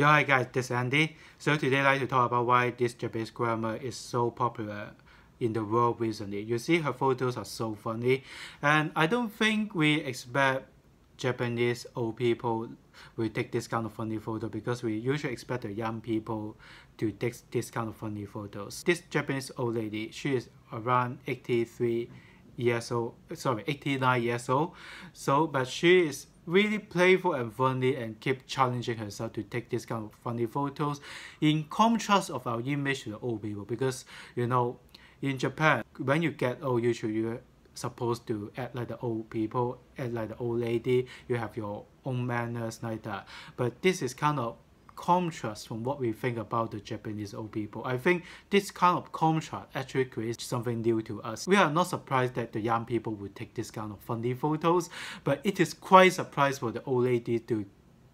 Yo, hi guys, this is Andy. So today I'd like to talk about why this Japanese grandma is so popular in the world recently. You see, her photos are so funny, and I don't think we expect Japanese old people will take this kind of funny photo, because we usually expect the young people to take this kind of funny photos. This Japanese old lady, she is around 89 years old. So, but she is really playful and funny and keep challenging herself to take this kind of funny photos, in contrast of our image to the old people. Because, you know, in Japan, when you get old, usually you're supposed to act like the old people, act like the old lady, you have your own manners like that. But this is kind of contrast from what we think about the Japanese old people. I think this kind of contrast actually creates something new to us. We are not surprised that the young people would take this kind of funny photos, but it is quite surprised for the old lady to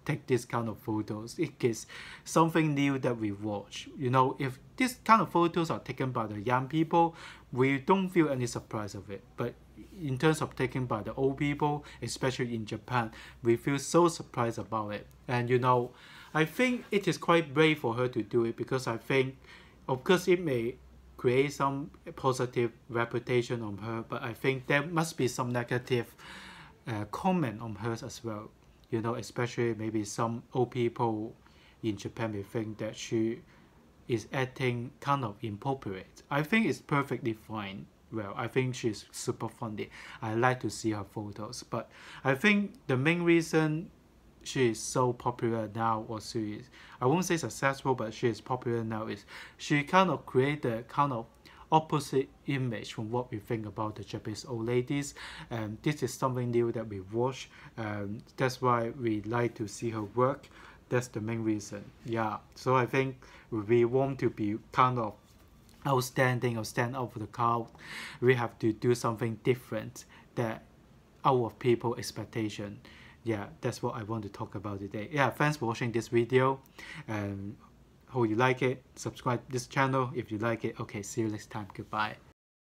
take this kind of photos. It is something new that we watch. You know, if this kind of photos are taken by the young people, we don't feel any surprise of it. But in terms of taken by the old people, especially in Japan, we feel so surprised about it. And you know, I think it is quite brave for her to do it, because I think, of course, it may create some positive reputation on her, but I think there must be some negative comment on hers as well. You know, especially maybe some old people in Japan may think that she is acting kind of inappropriate. I think it's perfectly fine. Well, I think she's super funny. I like to see her photos, but I think the main reason she is so popular now, or she is, I won't say successful, but she is popular now, is she kind of created a kind of opposite image from what we think about the Japanese old ladies, and this is something new that we watch, and that's why we like to see her work. That's the main reason. Yeah, so I think we want to be kind of outstanding or stand out for the crowd. We have to do something different that out of people's expectation. Yeah, that's what I want to talk about today. Yeah, thanks for watching this video, and hope you like it. Subscribe this channel if you like it. Okay, see you next time. Goodbye.